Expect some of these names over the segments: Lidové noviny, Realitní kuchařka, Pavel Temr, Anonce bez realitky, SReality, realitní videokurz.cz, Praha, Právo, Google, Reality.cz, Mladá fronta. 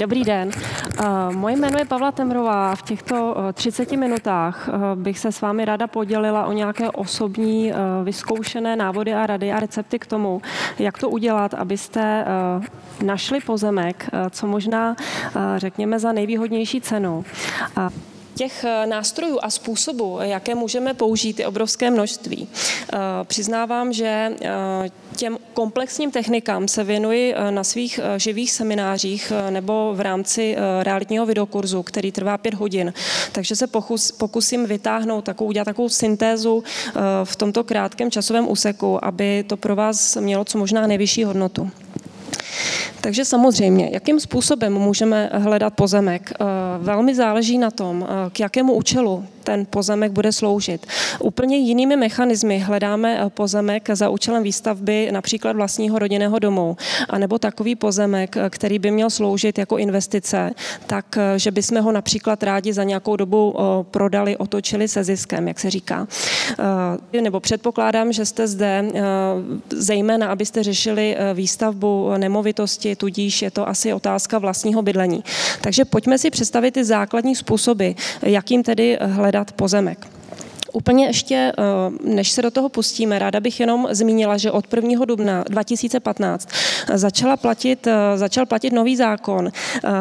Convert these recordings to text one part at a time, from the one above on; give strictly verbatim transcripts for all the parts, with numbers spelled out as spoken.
Dobrý den. Moje jméno je Pavla Temrová. V těchto třiceti minutách bych se s vámi ráda podělila o nějaké osobní vyzkoušené návody a rady a recepty k tomu, jak to udělat, abyste našli pozemek, co možná řekněme za nejvýhodnější cenu. Těch nástrojů a způsobů, jaké můžeme použít, je obrovské množství. Přiznávám, že těm komplexním technikám se věnuji na svých živých seminářích nebo v rámci realitního videokurzu, který trvá pět hodin. Takže se pokusím vytáhnout, takovou, udělat takovou syntézu v tomto krátkém časovém úseku, aby to pro vás mělo co možná nejvyšší hodnotu. Takže samozřejmě, jakým způsobem můžeme hledat pozemek? Velmi záleží na tom, k jakému účelu ten pozemek bude sloužit. Úplně jinými mechanismy hledáme pozemek za účelem výstavby například vlastního rodinného domu, anebo takový pozemek, který by měl sloužit jako investice, tak, že bychom ho například rádi za nějakou dobu prodali, otočili se ziskem, jak se říká. Nebo předpokládám, že jste zde zejména, abyste řešili výstavbu nemovitosti, tudíž je to asi otázka vlastního bydlení. Takže pojďme si představit ty základní způsoby, jakým tedy hledat pozemek. Úplně ještě, než se do toho pustíme, ráda bych jenom zmínila, že od prvního dubna dva tisíce patnáct začala platit, začal platit nový zákon,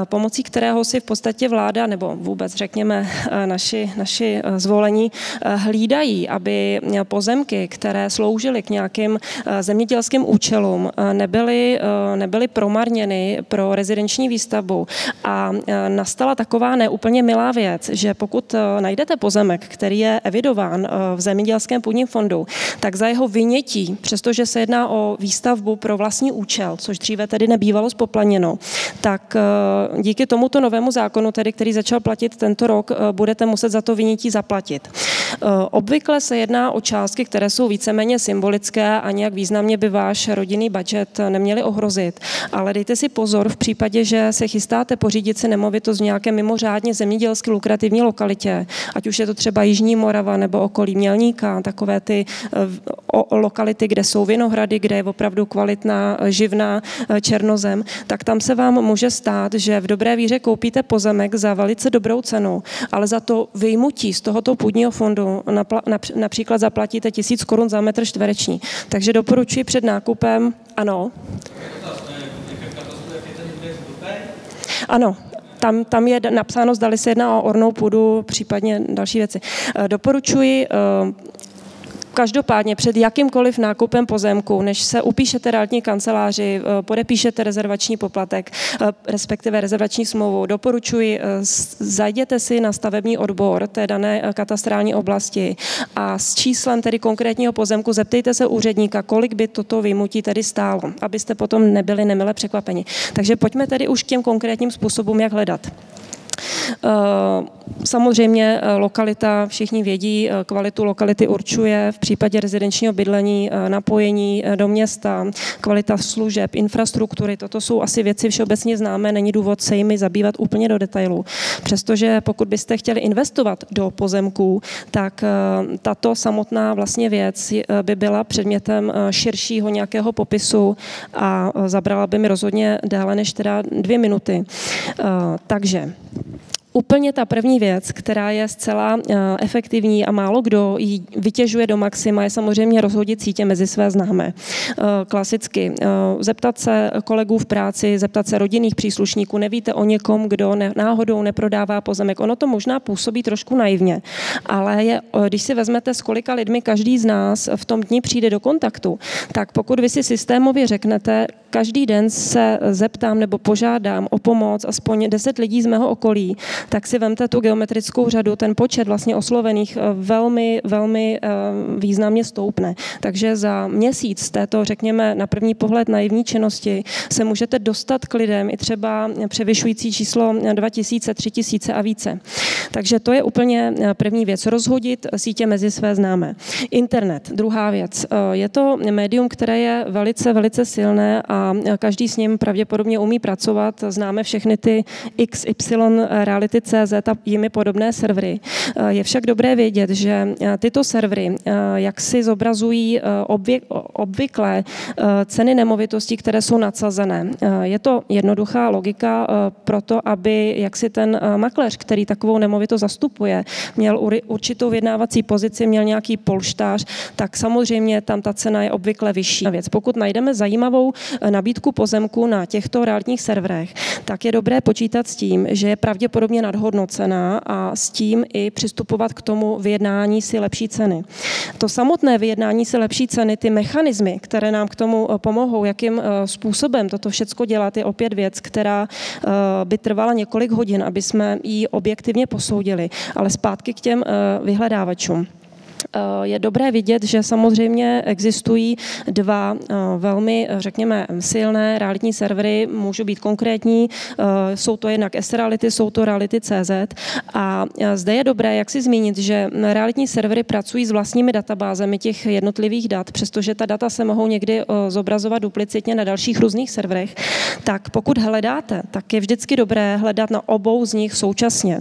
pomocí kterého si v podstatě vláda, nebo vůbec řekněme naši, naši zvolení, hlídají, aby pozemky, které sloužily k nějakým zemědělským účelům, nebyly, nebyly promarněny pro rezidenční výstavbu. A nastala taková neúplně milá věc, že pokud najdete pozemek, který je evidován v zemědělském půdním fondu, tak za jeho vynětí, přestože se jedná o výstavbu pro vlastní účel, což dříve tedy nebývalo zpoplaněno, tak díky tomuto novému zákonu, tedy, který začal platit tento rok, budete muset za to vynětí zaplatit. Obvykle se jedná o částky, které jsou víceméně symbolické a nějak významně by váš rodinný budget neměli ohrozit. Ale dejte si pozor v případě, že se chystáte pořídit si nemovitost v nějaké mimořádně zemědělsky lukrativní lokalitě, ať už je to třeba Jižní Morava nebo okolí Mělníka, takové ty lokality, kde jsou vinohrady, kde je opravdu kvalitná živná černozem, tak tam se vám může stát, že v dobré víře koupíte pozemek za velice dobrou cenu, ale za to vyjmutí z tohoto půdního fondu například zaplatíte tisíc korun za metr čtvereční. Takže doporučuji před nákupem, ano. Ano. Tam, tam je napsáno, zdali se jedná o ornou půdu, případně další věci. Doporučuji každopádně před jakýmkoliv nákupem pozemku, než se upíšete realitní kanceláři, podepíšete rezervační poplatek, respektive rezervační smlouvu, doporučuji, zajděte si na stavební odbor té dané katastrální oblasti a s číslem tedy konkrétního pozemku zeptejte se úředníka, kolik by toto vyjmutí tedy stálo, abyste potom nebyli nemile překvapeni. Takže pojďme tedy už k těm konkrétním způsobům, jak hledat. Samozřejmě lokalita, všichni vědí, kvalitu lokality určuje v případě rezidenčního bydlení napojení do města, kvalita služeb, infrastruktury, toto jsou asi věci všeobecně známé, není důvod se jimi zabývat úplně do detailů. Přestože pokud byste chtěli investovat do pozemků, tak tato samotná vlastně věc by byla předmětem širšího nějakého popisu a zabrala by mi rozhodně déle než teda dvě minuty. Takže úplně ta první věc, která je zcela efektivní a málo kdo ji vytěžuje do maxima, je samozřejmě rozhodit sítě mezi své známé. Klasicky zeptat se kolegů v práci, zeptat se rodinných příslušníků, nevíte o někom, kdo náhodou neprodává pozemek. Ono to možná působí trošku naivně, ale je, když si vezmete, s kolika lidmi každý z nás v tom dni přijde do kontaktu, tak pokud vy si systémově řeknete, každý den se zeptám nebo požádám o pomoc aspoň deset lidí z mého okolí, tak si vemte tu geometrickou řadu, ten počet vlastně oslovených velmi, velmi významně stoupne. Takže za měsíc této, řekněme, na první pohled naivní činnosti se můžete dostat k lidem i třeba převyšující číslo dva tisíce, tři tisíce a více. Takže to je úplně první věc, rozhodit sítě mezi své známé. Internet, druhá věc. Je to médium, které je velice, velice silné a každý s ním pravděpodobně umí pracovat. Známe všechny ty iks ypsilon, Reality tečka cé zet a jimi podobné servery. Je však dobré vědět, že tyto servery jak si zobrazují obvykle ceny nemovitostí, které jsou nadsazené. Je to jednoduchá logika pro to, aby jaksi ten makléř, který takovou nemovitost zastupuje, měl určitou vyjednávací pozici, měl nějaký polštář, tak samozřejmě tam ta cena je obvykle vyšší. Věc. Pokud najdeme zajímavou nabídku pozemku na těchto realitních serverech, tak je dobré počítat s tím, že je pravděpodobně nadhodnocená a s tím i přistupovat k tomu vyjednání si lepší ceny. To samotné vyjednání si lepší ceny, ty mechanismy, které nám k tomu pomohou, jakým způsobem toto všecko dělat, je opět věc, která by trvala několik hodin, aby jsme ji objektivně posoudili. Ale zpátky k těm vyhledávačům. Je dobré vidět, že samozřejmě existují dva velmi, řekněme, silné realitní servery, můžu být konkrétní, jsou to jednak SReality, jsou to Reality tečka cé zet a zde je dobré, jak si zmínit, že realitní servery pracují s vlastními databázemi těch jednotlivých dat, přestože ta data se mohou někdy zobrazovat duplicitně na dalších různých serverech, tak pokud hledáte, tak je vždycky dobré hledat na obou z nich současně.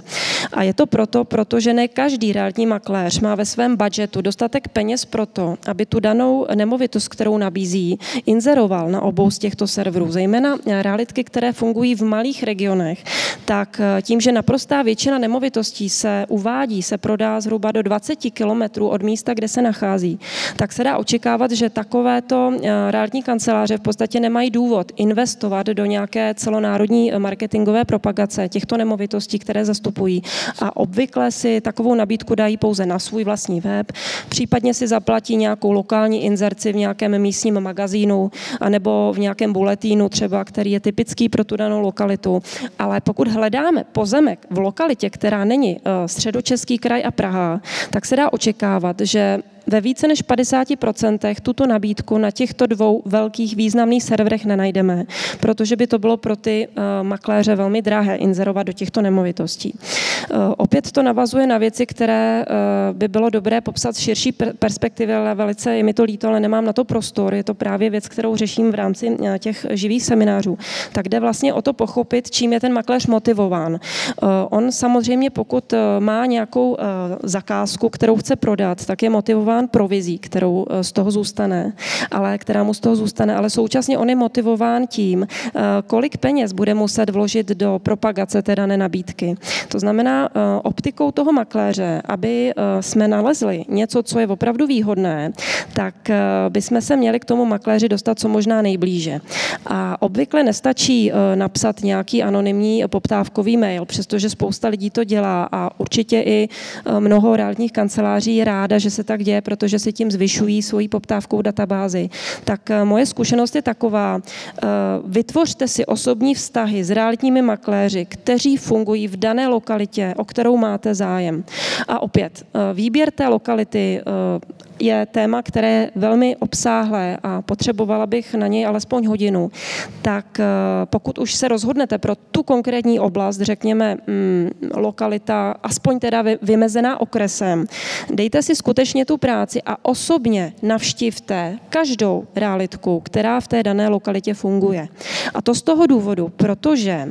A je to proto, protože ne každý realitní makléř má ve svém budžetu dostatek peněz pro to, aby tu danou nemovitost, kterou nabízí, inzeroval na obou z těchto serverů. Zejména realitky, které fungují v malých regionech, tak tím, že naprostá většina nemovitostí se uvádí, se prodá zhruba do dvaceti kilometrů od místa, kde se nachází, tak se dá očekávat, že takovéto realitní kanceláře v podstatě nemají důvod investovat do nějaké celonárodní marketingové propagace těchto nemovitostí, které zastupují. A obvykle si takovou nabídku dají pouze na svůj vlastní web, případně si zaplatí nějakou lokální inzerci v nějakém místním magazínu anebo v nějakém buletínu třeba, který je typický pro tu danou lokalitu. Ale pokud hledáme pozemek v lokalitě, která není Středočeský kraj a Praha, tak se dá očekávat, že ve více než padesáti procentech tuto nabídku na těchto dvou velkých významných serverech nenajdeme, protože by to bylo pro ty makléře velmi drahé inzerovat do těchto nemovitostí. Opět to navazuje na věci, které by bylo dobré popsat v širší perspektivě, ale velice je mi to líto, ale nemám na to prostor. Je to právě věc, kterou řeším v rámci těch živých seminářů. Tak jde vlastně o to pochopit, čím je ten makléř motivován. On samozřejmě, pokud má nějakou zakázku, kterou chce prodat, tak je motivován provizí, kterou z toho zůstane, ale která mu z toho zůstane, ale současně on je motivován tím, kolik peněz bude muset vložit do propagace té dané nabídky. To znamená, optikou toho makléře, aby jsme nalezli něco, co je opravdu výhodné, tak bychom se měli k tomu makléři dostat co možná nejblíže. A obvykle nestačí napsat nějaký anonymní poptávkový mail, přestože spousta lidí to dělá a určitě i mnoho realitních kanceláří je ráda, že se tak děje, protože si tím zvyšují svojí poptávkou databázi. Tak moje zkušenost je taková, vytvořte si osobní vztahy s realitními makléři, kteří fungují v dané lokalitě, o kterou máte zájem. A opět, výběr té lokality je téma, které je velmi obsáhlé a potřebovala bych na něj alespoň hodinu. Tak pokud už se rozhodnete pro tu konkrétní oblast, řekněme hmm, lokalita, aspoň teda vymezená okresem, dejte si skutečně tu práci a osobně navštívte každou realitku, která v té dané lokalitě funguje. A to z toho důvodu, protože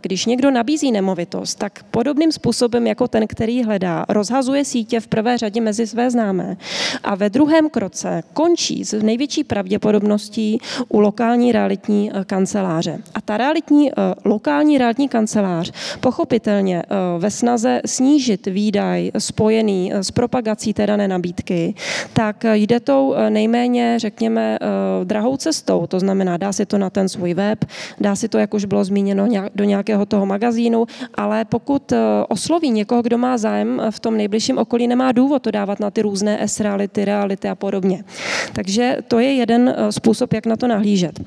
když někdo nabízí nemovitost, tak podobným způsobem jako ten, který hledá, rozhazuje sítě v prvé řadě mezi své známé a ve druhém kroce končí s největší pravděpodobností u lokální realitní kanceláře. A ta realitní, lokální realitní kancelář pochopitelně ve snaze snížit výdaj spojený s propagací té dané nabídky, tak jde tou nejméně, řekněme, drahou cestou. To znamená, dá si to na ten svůj web, dá si to, jak už bylo zmíněno, do nějakého toho magazínu, ale pokud osloví někoho, kdo má zájem v tom nejbližším okolí, nemá důvod to dávat na ty různé SReality, ty reality a podobně. Takže to je jeden způsob, jak na to nahlížet.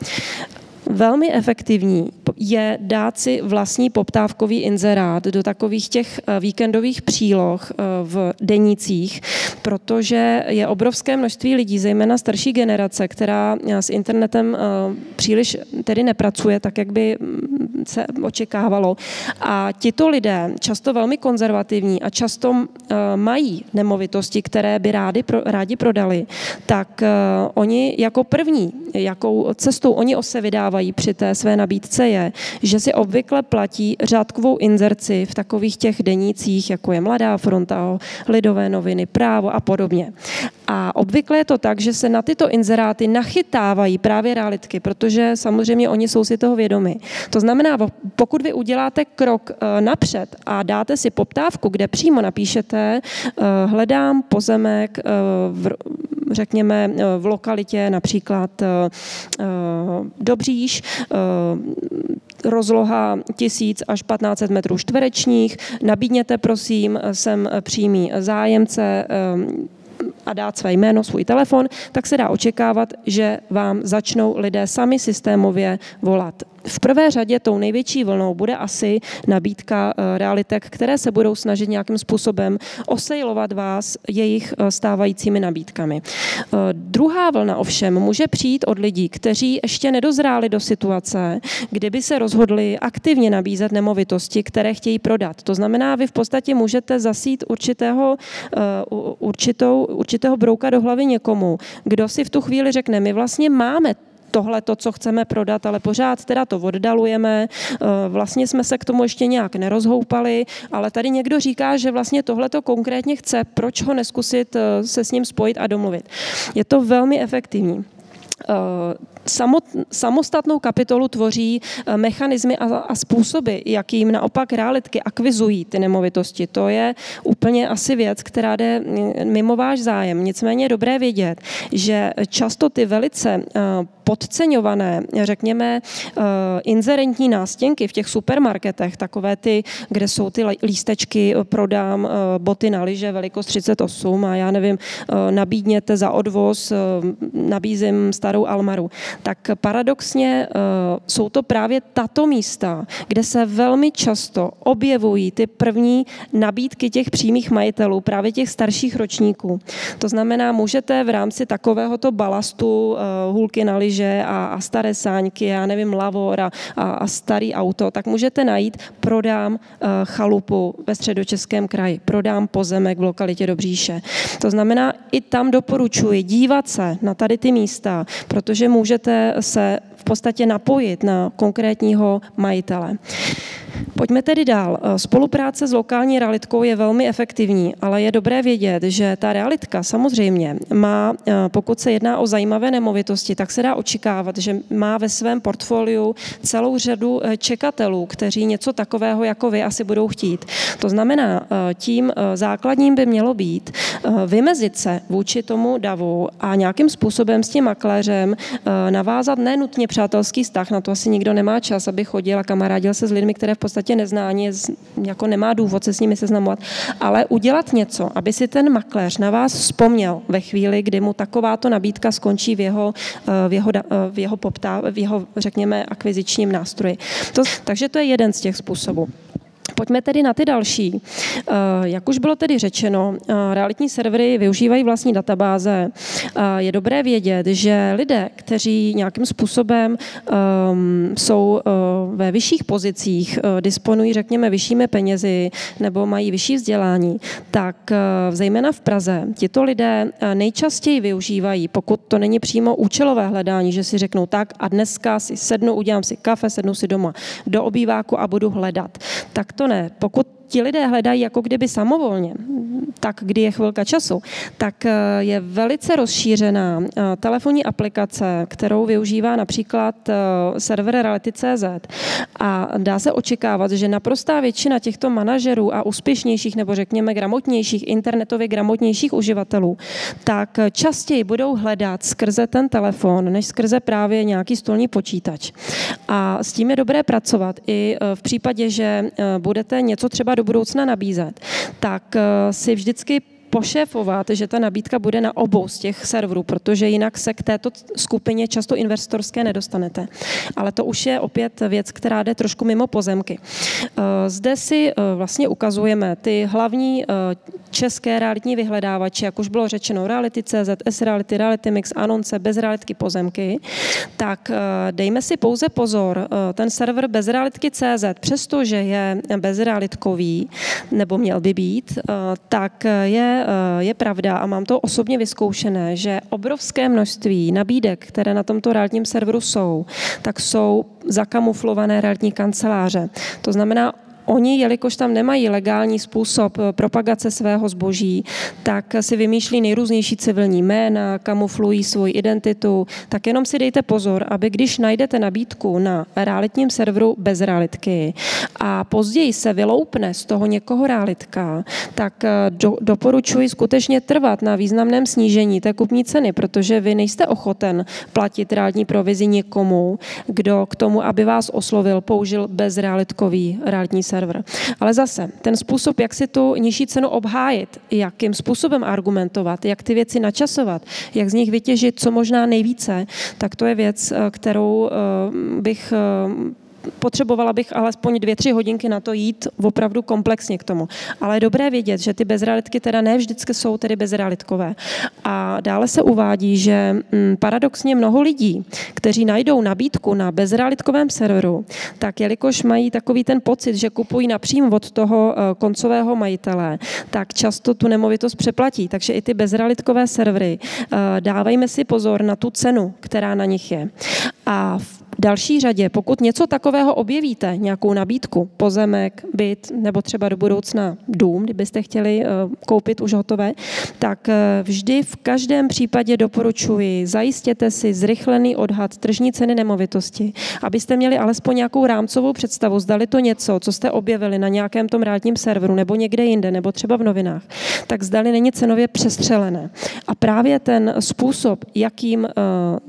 Velmi efektivní je dát si vlastní poptávkový inzerát do takových těch víkendových příloh v denících, protože je obrovské množství lidí, zejména starší generace, která s internetem příliš tedy nepracuje tak, jak by se očekávalo. A tito lidé, často velmi konzervativní a často mají nemovitosti, které by rádi, rádi prodali, tak oni jako první, jakou cestou oni se vydávají při té své nabídce je, že si obvykle platí řádkovou inzerci v takových těch denících, jako je Mladá fronta, Lidové noviny, Právo a podobně. A obvykle je to tak, že se na tyto inzeráty nachytávají právě realitky, protože samozřejmě oni jsou si toho vědomi. To znamená, pokud vy uděláte krok napřed a dáte si poptávku, kde přímo napíšete, hledám pozemek v, řekněme, v lokalitě například Dobříš, rozloha tisíc až patnáct set metrů čtverečních, nabídněte prosím, jsem přímý zájemce, a dát své jméno, svůj telefon, tak se dá očekávat, že vám začnou lidé sami systémově volat. V prvé řadě tou největší vlnou bude asi nabídka realitek, které se budou snažit nějakým způsobem osejlovat vás jejich stávajícími nabídkami. Druhá vlna ovšem může přijít od lidí, kteří ještě nedozráli do situace, kdyby se rozhodli aktivně nabízet nemovitosti, které chtějí prodat. To znamená, vy v podstatě můžete zasít určitého, určitou, určitého brouka do hlavy někomu, kdo si v tu chvíli řekne, my vlastně máme tohle to, co chceme prodat, ale pořád teda to oddalujeme, vlastně jsme se k tomu ještě nějak nerozhoupali, ale tady někdo říká, že vlastně tohle to konkrétně chce, proč ho neskusit se s ním spojit a domluvit. Je to velmi efektivní. Samostatnou kapitolu tvoří mechanismy a způsoby, jakým naopak realitky akvizují ty nemovitosti. To je úplně asi věc, která jde mimo váš zájem. Nicméně je dobré vědět, že často ty velice podceňované, řekněme, inzerentní nástěnky v těch supermarketech, takové ty, kde jsou ty lístečky, prodám boty na lyže velikost třicet osm a já nevím, nabídněte za odvoz, nabízím starou Almaru. Tak paradoxně jsou to právě tato místa, kde se velmi často objevují ty první nabídky těch přímých majitelů, právě těch starších ročníků. To znamená, můžete v rámci takovéhoto balastu hůlky na lyže a, a staré sáňky, já nevím, lavor a, a, a starý auto, tak můžete najít prodám chalupu ve Středočeském kraji, prodám pozemek v lokalitě Dobříše. To znamená, i tam doporučuji dívat se na tady ty místa, protože můžete se v podstatě napojit na konkrétního majitele. Pojďme tedy dál. Spolupráce s lokální realitkou je velmi efektivní, ale je dobré vědět, že ta realitka samozřejmě má, pokud se jedná o zajímavé nemovitosti, tak se dá očekávat, že má ve svém portfoliu celou řadu čekatelů, kteří něco takového jako vy asi budou chtít. To znamená, tím základním by mělo být vymezit se vůči tomu davu a nějakým způsobem s tím makléřem navázat nenutně přátelský vztah, na to asi nikdo nemá čas, aby chodil a kamarádil se s lidmi, které v podstatě neznání, jako nemá důvod se s nimi seznamovat, ale udělat něco, aby si ten makléř na vás vzpomněl ve chvíli, kdy mu takováto nabídka skončí v jeho, v jeho, v jeho, poptá, v jeho řekněme, akvizičním nástroji. To, takže to je jeden z těch způsobů. Pojďme tedy na ty další. Jak už bylo tedy řečeno, realitní servery využívají vlastní databáze. Je dobré vědět, že lidé, kteří nějakým způsobem jsou ve vyšších pozicích, disponují, řekněme, vyššími penězi nebo mají vyšší vzdělání, tak zejména v Praze tito lidé nejčastěji využívají, pokud to není přímo účelové hledání, že si řeknou tak a dneska si sednu, udělám si kafe, sednu si doma do obýváku a budu hledat. Tak to ne. Pokud ti lidé hledají jako kdyby samovolně, tak kdy je chvilka času, tak je velice rozšířená telefonní aplikace, kterou využívá například server Reality tečka cé zet a dá se očekávat, že naprostá většina těchto manažerů a úspěšnějších nebo řekněme gramotnějších, internetově gramotnějších uživatelů, tak častěji budou hledat skrze ten telefon, než skrze právě nějaký stolní počítač. A s tím je dobré pracovat i v případě, že budete něco třeba do budoucna nabízet, tak si vždycky pošéfovat, že ta nabídka bude na obou z těch serverů, protože jinak se k této skupině často investorské nedostanete. Ale to už je opět věc, která jde trošku mimo pozemky. Zde si vlastně ukazujeme ty hlavní české realitní vyhledávače, jak už bylo řečeno, Reality tečka cé zet, SReality, Reality Mix, Anonce, bez realitky, pozemky, tak dejme si pouze pozor, ten server bez realitky tečka cé zet, přestože je bezrealitkový, nebo měl by být, tak je, je pravda, a mám to osobně vyzkoušené, že obrovské množství nabídek, které na tomto realitním serveru jsou, tak jsou zakamuflované realitní kanceláře. To znamená, oni, jelikož tam nemají legální způsob propagace svého zboží, tak si vymýšlí nejrůznější civilní jména, kamuflují svoji identitu, tak jenom si dejte pozor, aby když najdete nabídku na realitním serveru bez realitky a později se vyloupne z toho někoho realitka, tak do, doporučuji skutečně trvat na významném snížení té kupní ceny, protože vy nejste ochoten platit realitní provizi někomu, kdo k tomu, aby vás oslovil, použil bezrealitkový realitní server. Ale zase, ten způsob, jak si tu nižší cenu obhájit, jakým způsobem argumentovat, jak ty věci načasovat, jak z nich vytěžit co možná nejvíce, tak to je věc, kterou bych potřebovala bych alespoň dvě, tři hodinky na to jít opravdu komplexně k tomu. Ale je dobré vědět, že ty bezrealitky teda ne vždycky jsou tedy bezrealitkové. A dále se uvádí, že paradoxně mnoho lidí, kteří najdou nabídku na bezrealitkovém serveru, tak jelikož mají takový ten pocit, že kupují napřímo od toho koncového majitele, tak často tu nemovitost přeplatí. Takže i ty bezrealitkové servery, dávejme si pozor na tu cenu, která na nich je. A v další řadě, pokud něco takového objevíte, nějakou nabídku, pozemek, byt nebo třeba do budoucna dům, kdybyste chtěli koupit už hotové, tak vždy v každém případě doporučuji, zajistěte si zrychlený odhad tržní ceny nemovitosti, abyste měli alespoň nějakou rámcovou představu, zdali to něco, co jste objevili na nějakém tom realitním serveru nebo někde jinde, nebo třeba v novinách, tak zdali není cenově přestřelené. A právě ten způsob, jakým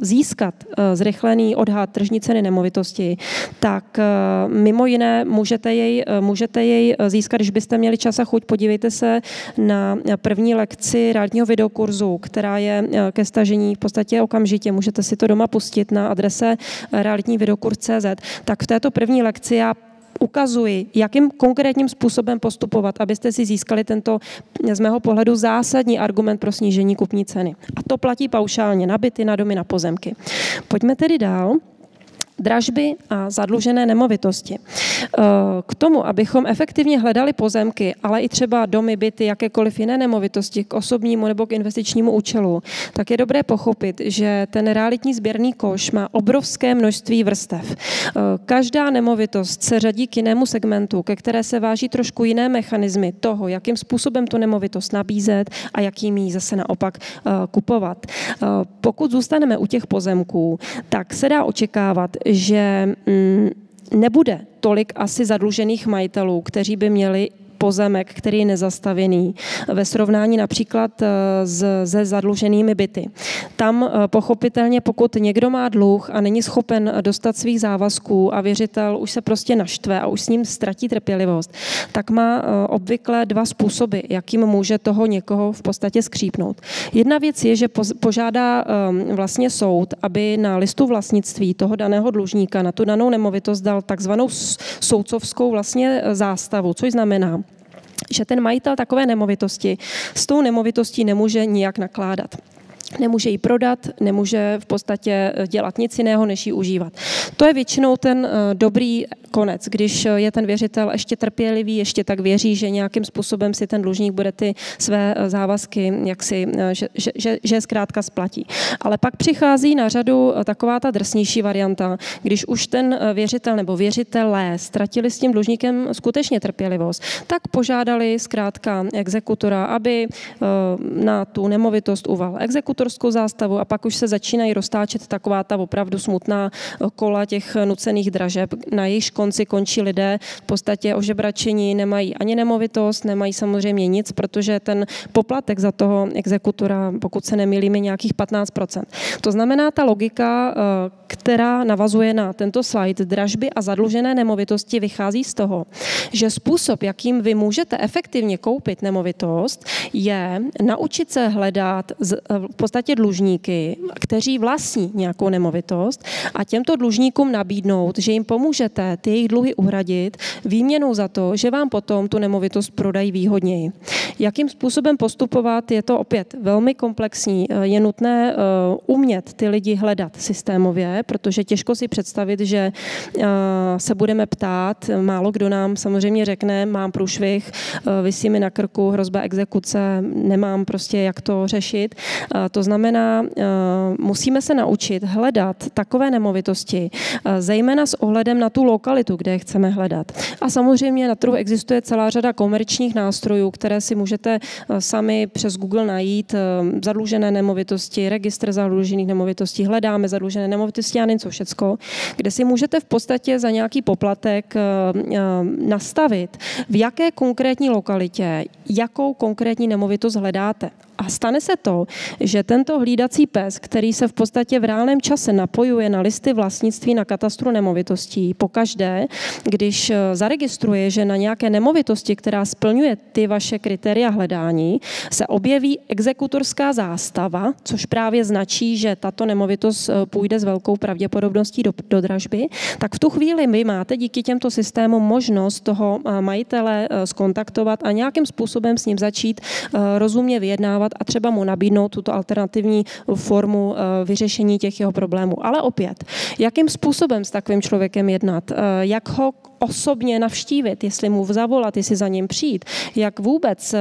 získat zrychlený odhad tržní ceny nemovitosti, tak mimo jiné můžete jej, můžete jej získat, když byste měli čas a chuť, podívejte se na první lekci realitního videokurzu, která je ke stažení v podstatě okamžitě, můžete si to doma pustit na adrese realitní videokurz tečka cé zet, tak v této první lekci já ukazuji, jakým konkrétním způsobem postupovat, abyste si získali tento, z mého pohledu, zásadní argument pro snížení kupní ceny. A to platí paušálně na byty, na domy, na pozemky. Pojďme tedy dál. Dražby a zadlužené nemovitosti. K tomu, abychom efektivně hledali pozemky, ale i třeba domy, byty, jakékoliv jiné nemovitosti k osobnímu nebo k investičnímu účelu, tak je dobré pochopit, že ten realitní sběrný koš má obrovské množství vrstev. Každá nemovitost se řadí k jinému segmentu, ke které se váží trošku jiné mechanismy toho, jakým způsobem tu nemovitost nabízet a jakým ji zase naopak kupovat. Pokud zůstaneme u těch pozemků, tak se dá očekávat, že nebude tolik asi zadlužených majitelů, kteří by měli pozemek, který je nezastavěný, ve srovnání například se zadluženými byty. Tam pochopitelně, pokud někdo má dluh a není schopen dostat svých závazků a věřitel už se prostě naštve a už s ním ztratí trpělivost, tak má obvykle dva způsoby, jakým může toho někoho v podstatě skřípnout. Jedna věc je, že požádá vlastně soud, aby na listu vlastnictví toho daného dlužníka na tu danou nemovitost dal takzvanou soudcovskou vlastně zástavu, což znamená, že ten majitel takové nemovitosti s tou nemovitostí nemůže nijak nakládat. Nemůže ji prodat, nemůže v podstatě dělat nic jiného, než ji užívat. To je většinou ten dobrý konec, když je ten věřitel ještě trpělivý, ještě tak věří, že nějakým způsobem si ten dlužník bude ty své závazky, jak si, že, že, že je zkrátka splatí. Ale pak přichází na řadu taková ta drsnější varianta, když už ten věřitel nebo věřitelé ztratili s tím dlužníkem skutečně trpělivost, tak požádali zkrátka exekutora, aby na tu nemovitost uval exekutor, autorskou zástavu a pak už se začínají roztáčet taková ta opravdu smutná kola těch nucených dražeb, na jejichž konci končí lidé v podstatě ožebračení, nemají ani nemovitost, nemají samozřejmě nic, protože ten poplatek za toho exekutora, pokud se nemýlíme, nějakých patnáct procent. To znamená ta logika, která navazuje na tento slide dražby a zadlužené nemovitosti, vychází z toho, že způsob, jakým vy můžete efektivně koupit nemovitost, je naučit se hledat v podstatě dlužníky, kteří vlastní nějakou nemovitost, a těmto dlužníkům nabídnout, že jim pomůžete ty jejich dluhy uhradit výměnou za to, že vám potom tu nemovitost prodají výhodněji. Jakým způsobem postupovat, je to opět velmi komplexní. Je nutné umět ty lidi hledat systémově, protože těžko si představit, že se budeme ptát, málo kdo nám samozřejmě řekne, mám průšvih, visí mi na krku hrozba exekuce, nemám prostě jak to řešit. To znamená, musíme se naučit hledat takové nemovitosti, zejména s ohledem na tu lokalitu, kde je chceme hledat. A samozřejmě na trhu existuje celá řada komerčních nástrojů, které si můžete sami přes Google najít, zadlužené nemovitosti, registr zadlužených nemovitostí, hledáme zadlužené nemovitosti a něco všecko, kde si můžete v podstatě za nějaký poplatek nastavit, v jaké konkrétní lokalitě, jakou konkrétní nemovitost hledáte. A stane se to, že tento hlídací pes, který se v podstatě v reálném čase napojuje na listy vlastnictví na katastru nemovitostí, pokaždé, když zaregistruje, že na nějaké nemovitosti, která splňuje ty vaše kritéria hledání, se objeví exekutorská zástava, což právě značí, že tato nemovitost půjde s velkou pravděpodobností do, do dražby, tak v tu chvíli vy máte díky těmto systémům možnost toho majitele skontaktovat a nějakým způsobem s ním začít rozumně vyjednávat a třeba mu nabídnout tuto alternativní formu vyřešení těch jeho problémů. Ale opět, jakým způsobem s takovým člověkem jednat, jak ho osobně navštívit, jestli mu zavolat, jestli za ním přijít, jak vůbec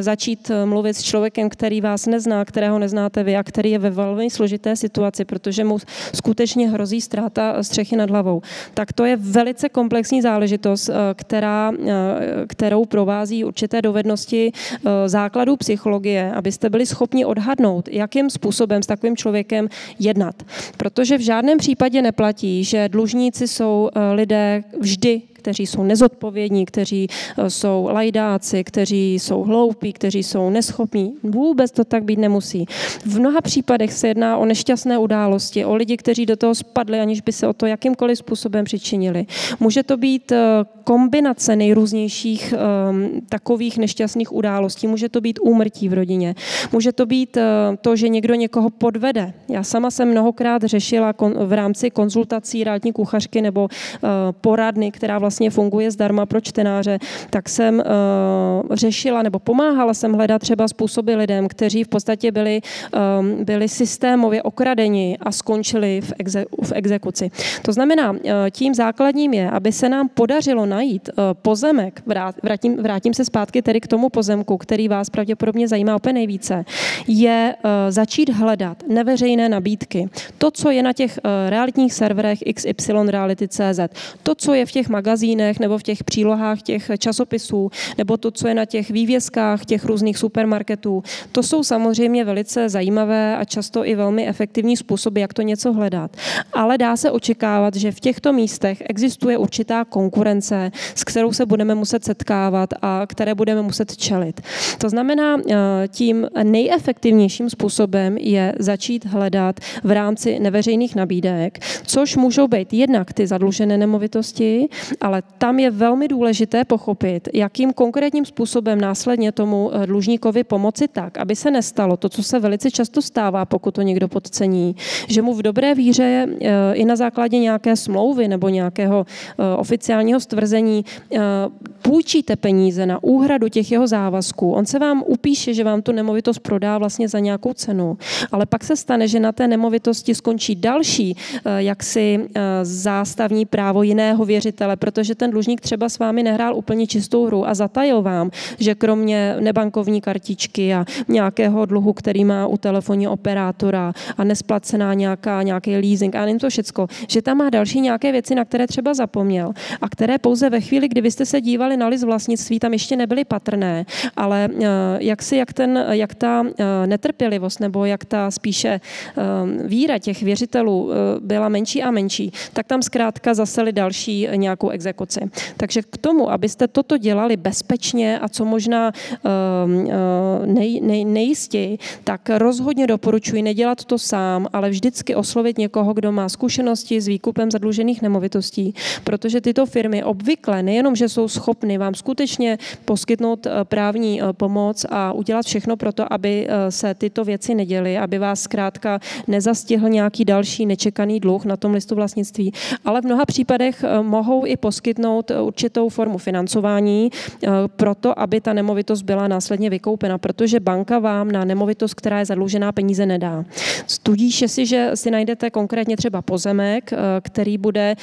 začít mluvit s člověkem, který vás nezná, kterého neznáte vy a který je ve velmi složité situaci, protože mu skutečně hrozí ztráta střechy nad hlavou. Tak to je velice komplexní záležitost, která, kterou provází určité dovednosti základů psychologie, abyste byli schopni odhadnout, jakým způsobem s takovým člověkem jednat. Protože v žádném případě neplatí, že dlužníci jsou lidé vždy, kteří jsou nezodpovědní, kteří jsou lajdáci, kteří jsou hloupí, kteří jsou neschopní. Vůbec to tak být nemusí. V mnoha případech se jedná o nešťastné události, o lidi, kteří do toho spadli, aniž by se o to jakýmkoliv způsobem přičinili. Může to být kombinace nejrůznějších takových nešťastných událostí. Může to být úmrtí v rodině. Může to být to, že někdo někoho podvede. Já sama jsem mnohokrát řešila v rámci konzultací realitní kuchařky nebo poradny, která vlastně Vlastně funguje zdarma pro čtenáře, tak jsem uh, řešila nebo pomáhala jsem hledat třeba způsoby lidem, kteří v podstatě byli, um, byli systémově okradeni a skončili v, exe, v exekuci. To znamená, uh, tím základním je, aby se nám podařilo najít uh, pozemek, vrát, vrátím, vrátím se zpátky tedy k tomu pozemku, který vás pravděpodobně zajímá opět nejvíce, je uh, začít hledat neveřejné nabídky. To, co je na těch uh, realitních serverech iks ypsilon reality tečka cé zet, to, co je v těch magazínech, nebo v těch přílohách těch časopisů, nebo to, co je na těch vývězkách těch různých supermarketů. To jsou samozřejmě velice zajímavé a často i velmi efektivní způsoby, jak to něco hledat. Ale dá se očekávat, že v těchto místech existuje určitá konkurence, s kterou se budeme muset setkávat a které budeme muset čelit. To znamená, tím nejefektivnějším způsobem je začít hledat v rámci neveřejných nabídek, což můžou být jednak ty zadlužené nemovitosti, ale tam je velmi důležité pochopit, jakým konkrétním způsobem následně tomu dlužníkovi pomoci tak, aby se nestalo to, co se velice často stává, pokud to někdo podcení, že mu v dobré víře i na základě nějaké smlouvy nebo nějakého oficiálního stvrzení půjčíte peníze na úhradu těch jeho závazků. On se vám upíše, že vám tu nemovitost prodá vlastně za nějakou cenu, ale pak se stane, že na té nemovitosti skončí další jaksi zástavní právo jiného věřitele, protože protože ten dlužník třeba s vámi nehrál úplně čistou hru a zatajil vám, že kromě nebankovní kartičky a nějakého dluhu, který má u telefonního operátora a nesplacená nějaká, nějaký leasing a nevím to všecko, že tam má další nějaké věci, na které třeba zapomněl a které pouze ve chvíli, kdy vy jste se dívali na list vlastnictví, tam ještě nebyly patrné, ale jak si, jak, ten, jak ta netrpělivost nebo jak ta spíše víra těch věřitelů byla menší a menší, tak tam zkrátka zaseli další nějakou exekuci. Takže k tomu, abyste toto dělali bezpečně a co možná nej, nej, nejistěji, tak rozhodně doporučuji nedělat to sám, ale vždycky oslovit někoho, kdo má zkušenosti s výkupem zadlužených nemovitostí, protože tyto firmy obvykle nejenom, že jsou schopny vám skutečně poskytnout právní pomoc a udělat všechno pro to, aby se tyto věci neděly, aby vás zkrátka nezastihl nějaký další nečekaný dluh na tom listu vlastnictví, ale v mnoha případech mohou i poskytnout určitou formu financování pro to, aby ta nemovitost byla následně vykoupena, protože banka vám na nemovitost, která je zadlužená, peníze nedá. Tudíž, jestliže si najdete konkrétně třeba pozemek, který bude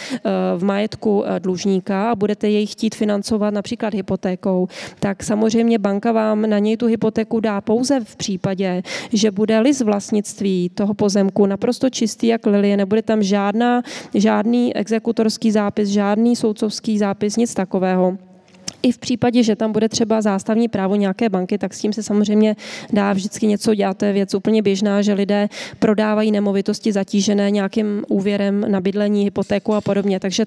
v majetku dlužníka a budete jej chtít financovat například hypotékou, tak samozřejmě banka vám na něj tu hypotéku dá pouze v případě, že bude list vlastnictví toho pozemku naprosto čistý jak lilie, nebude tam žádná, žádný exekutorský zápis, žádný soudcovský zápis, nic takového. I v případě, že tam bude třeba zástavní právo nějaké banky, tak s tím se samozřejmě dá vždycky něco dělat. To je věc úplně běžná, že lidé prodávají nemovitosti zatížené nějakým úvěrem na bydlení, hypotéku a podobně. Takže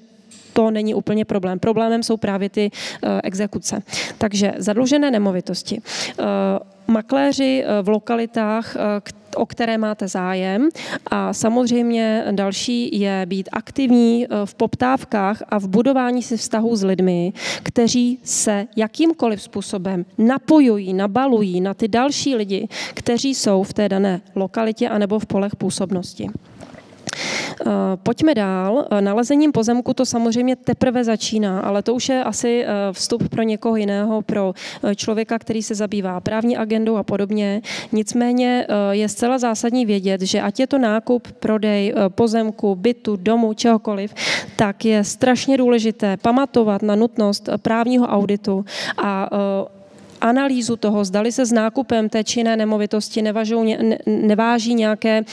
to není úplně problém. Problémem jsou právě ty uh, exekuce. Takže zadlužené nemovitosti. Uh, makléři v lokalitách, o které máte zájem, a samozřejmě další je být aktivní v poptávkách a v budování si vztahů s lidmi, kteří se jakýmkoliv způsobem napojují, nabalují na ty další lidi, kteří jsou v té dané lokalitě anebo v polech působnosti. Pojďme dál. Nalezením pozemku to samozřejmě teprve začíná, ale to už je asi vstup pro někoho jiného, pro člověka, který se zabývá právní agendou a podobně. Nicméně je zcela zásadní vědět, že ať je to nákup, prodej pozemku, bytu, domu, čehokoliv, tak je strašně důležité pamatovat na nutnost právního auditu a analýzu toho, zdali se s nákupem té činné nemovitosti nevažou, ne, neváží nějaké,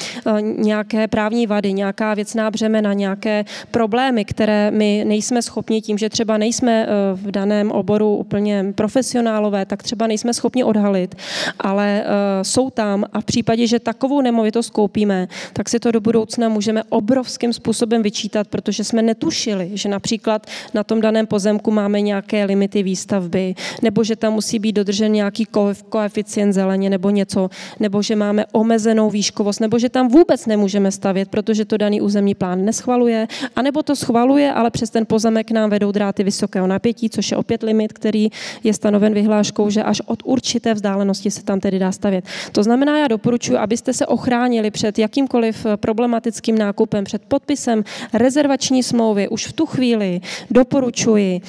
nějaké právní vady, nějaká věcná břemena, nějaké problémy, které my nejsme schopni tím, že třeba nejsme v daném oboru úplně profesionálové, tak třeba nejsme schopni odhalit, ale jsou tam a v případě, že takovou nemovitost koupíme, tak si to do budoucna můžeme obrovským způsobem vyčítat, protože jsme netušili, že například na tom daném pozemku máme nějaké limity výstavby, nebo že tam musí být dodržen nějaký koeficient zeleně nebo něco, nebo že máme omezenou výškovost, nebo že tam vůbec nemůžeme stavět, protože to daný územní plán neschvaluje, anebo to schvaluje, ale přes ten pozemek nám vedou dráty vysokého napětí, což je opět limit, který je stanoven vyhláškou, že až od určité vzdálenosti se tam tedy dá stavět. To znamená, já doporučuji, abyste se ochránili před jakýmkoliv problematickým nákupem, před podpisem rezervační smlouvy. Už v tu chvíli doporučuji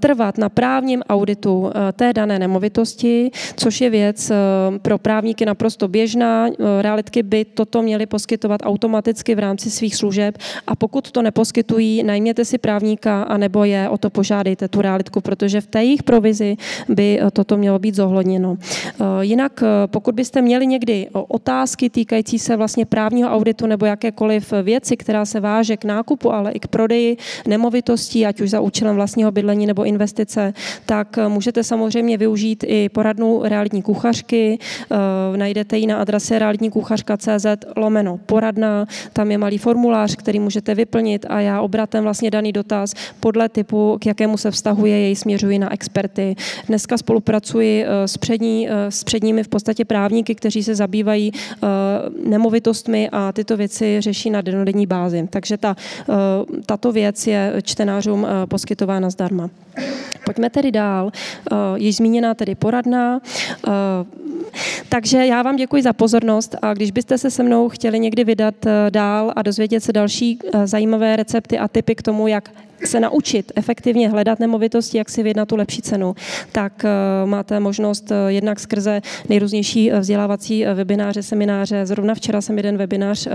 trvat na právním auditu té dané nemovitosti, což je věc pro právníky naprosto běžná. Realitky by toto měly poskytovat automaticky v rámci svých služeb a pokud to neposkytují, najměte si právníka anebo je o to požádejte tu realitku, protože v té jejich provizi by toto mělo být zohledněno. Jinak pokud byste měli někdy otázky týkající se vlastně právního auditu nebo jakékoliv věci, která se váže k nákupu, ale i k prodeji nemovitostí, ať už za účelem vlastního bydlení nebo investice, tak můžete samozřejmě využít užít i poradnu realitní kuchařky. E, najdete ji na adrese realitní kuchařka tečka cé zet lomeno poradna. Tam je malý formulář, který můžete vyplnit a já obratem vlastně daný dotaz podle typu, k jakému se vztahuje, jej směřuji na experty. Dneska spolupracuji s, přední, s předními v podstatě právníky, kteří se zabývají e, nemovitostmi a tyto věci řeší na dennodenní bázi. Takže ta, e, tato věc je čtenářům poskytována zdarma. Pojďme tedy dál. Již zmíněná tedy poradna. Takže já vám děkuji za pozornost a když byste se se mnou chtěli někdy vydat dál a dozvědět se další zajímavé recepty a tipy k tomu, jak se naučit efektivně hledat nemovitosti, jak si vyjednat tu lepší cenu, tak máte možnost jednak skrze nejrůznější vzdělávací webináře, semináře. Zrovna včera jsem jeden webinář